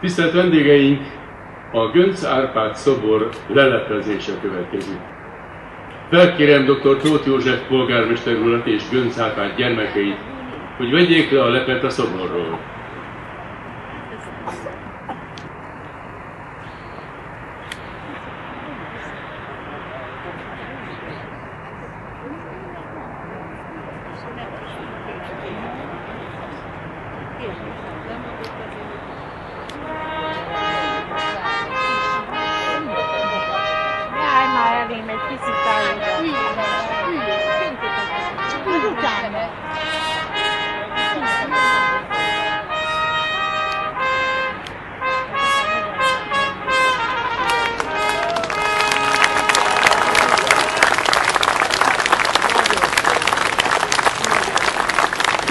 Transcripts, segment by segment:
Tisztelt vendégeink, a Göncz Árpád szobor leleplezése következik. Felkérem dr. Tóth József polgármester urat és Göncz Árpád gyermekeit, hogy vegyék le a lepet a szoborról.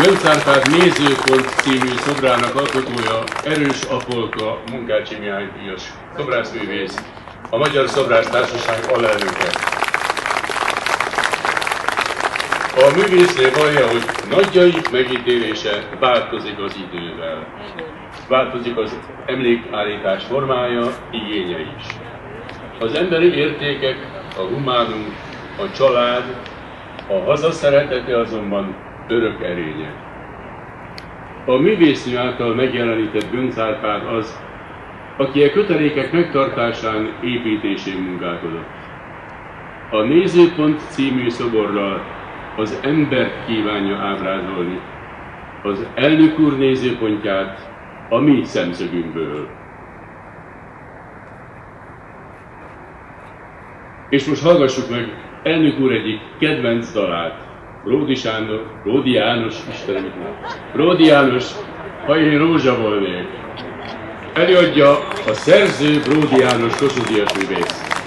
Göncz Árpád Nézőpont című szobrának alkotója Erős Apolka Munkácsi Mihály díjas szobrászművész, a Magyar Szobrász Társaság alelnöke. A művésznél vallja, hogy nagyjaik megítélése változik az idővel. Változik az emlékállítás formája, igénye is. Az emberi értékek, a humánum, a család, a hazaszeretete azonban örök erénye. A művésznő által megjelenített Göncz Árpád az, aki a kötelékek megtartásán, építésén munkálkodott. A Nézőpont című szoborral az embert kívánja ábrázolni, az elnök úr nézőpontját a mi szemszögünkből. És most hallgassuk meg elnök úr egyik kedvenc dalát. Bródy Sándor, Bródy János, Istenem, Bródy János, Ha én rózsa volnék. Előadja a szerző Bródy János kossuth-díjas művész.